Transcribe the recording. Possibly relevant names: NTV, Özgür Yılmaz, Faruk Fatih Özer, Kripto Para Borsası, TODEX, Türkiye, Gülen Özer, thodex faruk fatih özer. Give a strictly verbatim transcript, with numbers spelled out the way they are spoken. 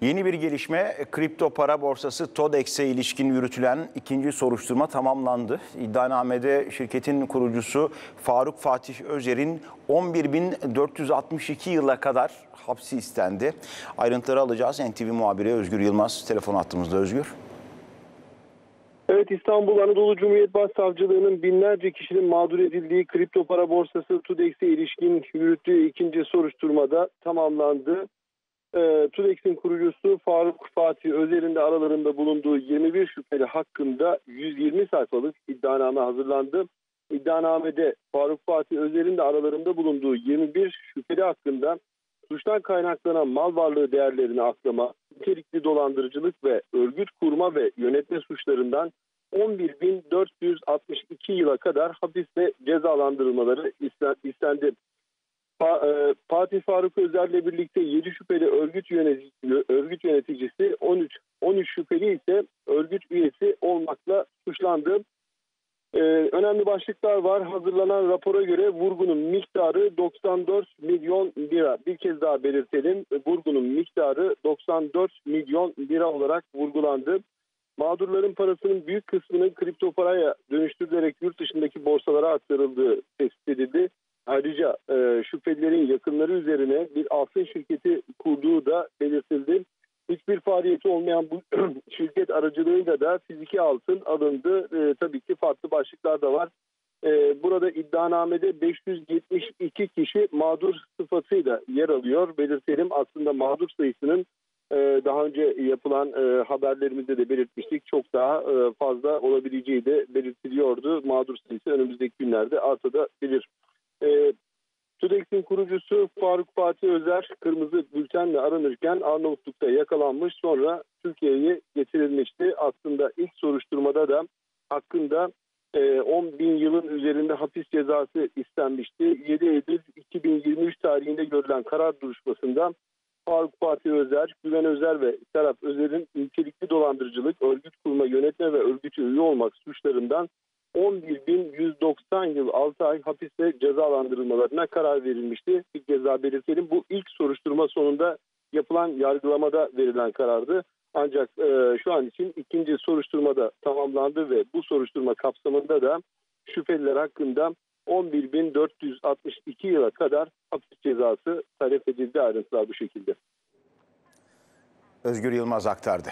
Yeni bir gelişme, kripto para borsası TODEX'e ilişkin yürütülen ikinci soruşturma tamamlandı. İddianamede şirketin kurucusu Faruk Fatih Özer'in on bir bin dört yüz altmış iki yıla kadar hapsi istendi. Ayrıntıları alacağız. N T V muhabiri Özgür Yılmaz telefon attığımızda. Özgür. Evet, İstanbul Anadolu Cumhuriyet Başsavcılığı'nın binlerce kişinin mağdur edildiği kripto para borsası TODEX'e ilişkin yürüttüğü ikinci soruşturmada tamamlandı. E, TODEX'in kurucusu Faruk Fatih Özer'in de aralarında bulunduğu yirmi bir şüpheli hakkında yüz yirmi sayfalık iddianame hazırlandı. İddianamede Faruk Fatih Özer'in de aralarında bulunduğu yirmi bir şüpheli hakkında suçtan kaynaklanan mal varlığı değerlerini aklama, nitelikli dolandırıcılık ve örgüt kurma ve yönetme suçlarından on bir bin dört yüz altmış iki yıla kadar hapisle cezalandırılmaları istendi. Fatih Faruk Özer'le birlikte yedi şüpheli örgüt yöneticisi, örgüt yöneticisi on üç şüpheli ise örgüt üyesi olmakla suçlandı. Ee, önemli başlıklar var. Hazırlanan rapora göre vurgunun miktarı doksan dört milyon lira. Bir kez daha belirtelim. Vurgunun miktarı doksan dört milyon lira olarak vurgulandı. Mağdurların parasının büyük kısmının kripto paraya dönüştürülerek yurt dışındaki borsalara aktarıldığı tespit edildi. Ayrıca e, şüphelilerin yakınları üzerine bir altın şirketi kurduğu da belirtildi. Hiçbir faaliyeti olmayan bu şirket aracılığıyla da fiziki altın alındı. E, tabii ki farklı başlıklar da var. E, burada iddianamede beş yüz yetmiş iki kişi mağdur sıfatıyla yer alıyor. Belirtelim, aslında mağdur sayısının e, daha önce yapılan e, haberlerimizde de belirtmiştik. Çok daha e, fazla olabileceği de belirtiliyordu. Mağdur sayısı önümüzdeki günlerde artabilir. E, TODEX'in kurucusu Faruk Fatih Özer kırmızı bültenle aranırken Arnavutluk'ta yakalanmış, sonra Türkiye'ye getirilmişti. Aslında ilk soruşturmada da hakkında e, on bin yılın üzerinde hapis cezası istenmişti. yedi Eylül iki bin yirmi üç tarihinde görülen karar duruşmasında Faruk Fatih Özer, Gülen Özer ve Serap Özer'in nitelikli dolandırıcılık, örgüt kurma, yönetme ve örgütü üye olmak suçlarından on bir bin yüz doksan yıl altı ay hapiste cezalandırılmalarına karar verilmişti. Bir ceza belirtelim. Bu ilk soruşturma sonunda yapılan yargılamada verilen karardı. Ancak e, şu an için ikinci soruşturmada tamamlandı ve bu soruşturma kapsamında da şüpheliler hakkında on bir bin dört yüz altmış iki yıla kadar hapis cezası talep edildi. Ayrıntılar bu şekilde. Özgür Yılmaz aktardı.